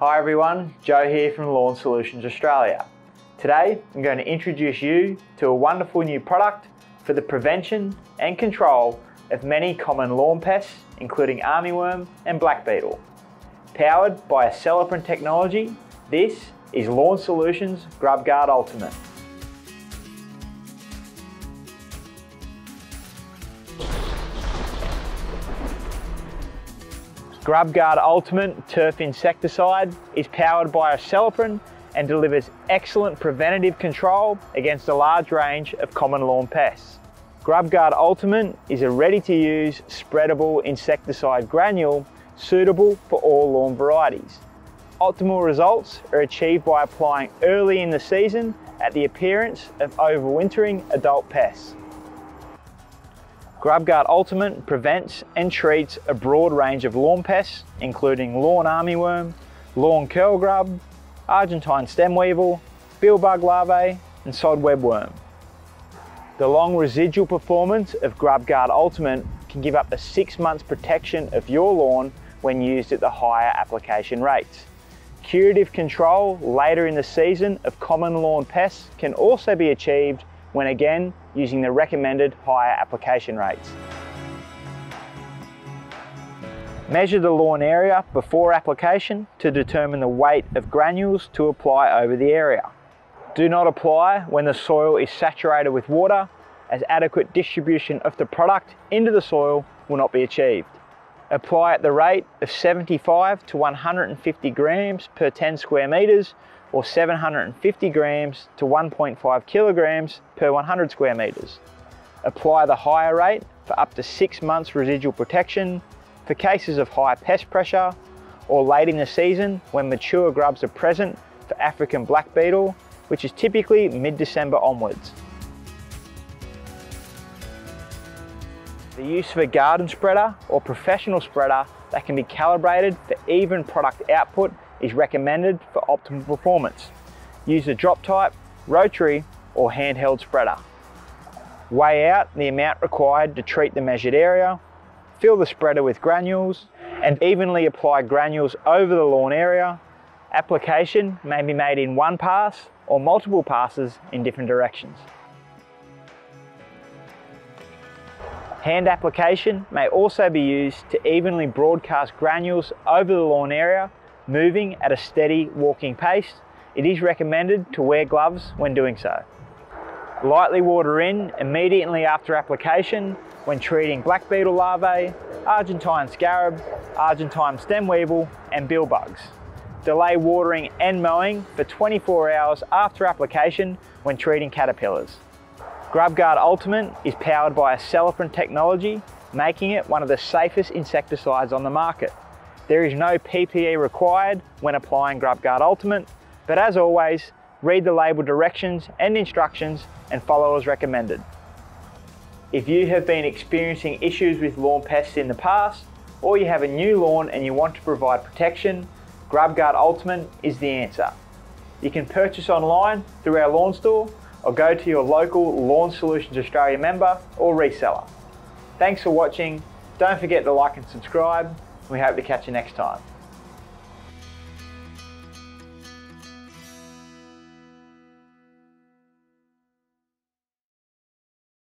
Hi everyone, Joe here from Lawn Solutions Australia. Today I'm going to introduce you to a wonderful new product for the prevention and control of many common lawn pests, including armyworm and black beetle. Powered by Acelepryn technology, this is Lawn Solutions Grub Guard Ultimate. Grub Guard Ultimate Turf Insecticide is powered by Acelepryn and delivers excellent preventative control against a large range of common lawn pests. Grub Guard Ultimate is a ready-to-use, spreadable insecticide granule suitable for all lawn varieties. Optimal results are achieved by applying early in the season at the appearance of overwintering adult pests. Grub Guard Ultimate prevents and treats a broad range of lawn pests, including lawn armyworm, lawn curl grub, Argentine stem weevil, billbug larvae, and sod webworm. The long residual performance of Grub Guard Ultimate can give up to 6 months protection of your lawn when used at the higher application rates. Curative control later in the season of common lawn pests can also be achieved when again using the recommended higher application rates. Measure the lawn area before application to determine the weight of granules to apply over the area. Do not apply when the soil is saturated with water, as adequate distribution of the product into the soil will not be achieved. Apply at the rate of 75 to 150 grams per 10 square meters or 750 grams to 1.5 kilograms per 100 square meters. Apply the higher rate for up to 6 months residual protection for cases of high pest pressure or late in the season when mature grubs are present for African black beetle, which is typically mid-December onwards. The use of a garden spreader or professional spreader that can be calibrated for even product output is recommended for optimal performance. Use a drop type, rotary or handheld spreader. Weigh out the amount required to treat the measured area, fill the spreader with granules and evenly apply granules over the lawn area. Application may be made in one pass or multiple passes in different directions. Hand application may also be used to evenly broadcast granules over the lawn area, moving at a steady walking pace. It is recommended to wear gloves when doing so. Lightly water in immediately after application when treating black beetle larvae, Argentine scarab, Argentine stem weevil and billbugs. Delay watering and mowing for 24 hours after application when treating caterpillars. Grub Guard Ultimate is powered by Acelepryn technology, making it one of the safest insecticides on the market. There is no PPE required when applying Grub Guard Ultimate, but as always, read the label directions and instructions and follow as recommended. If you have been experiencing issues with lawn pests in the past, or you have a new lawn and you want to provide protection, Grub Guard Ultimate is the answer. You can purchase online through our lawn store, or go to your local Lawn Solutions Australia member or reseller. Thanks for watching. Don't forget to like and subscribe. We hope to catch you next time.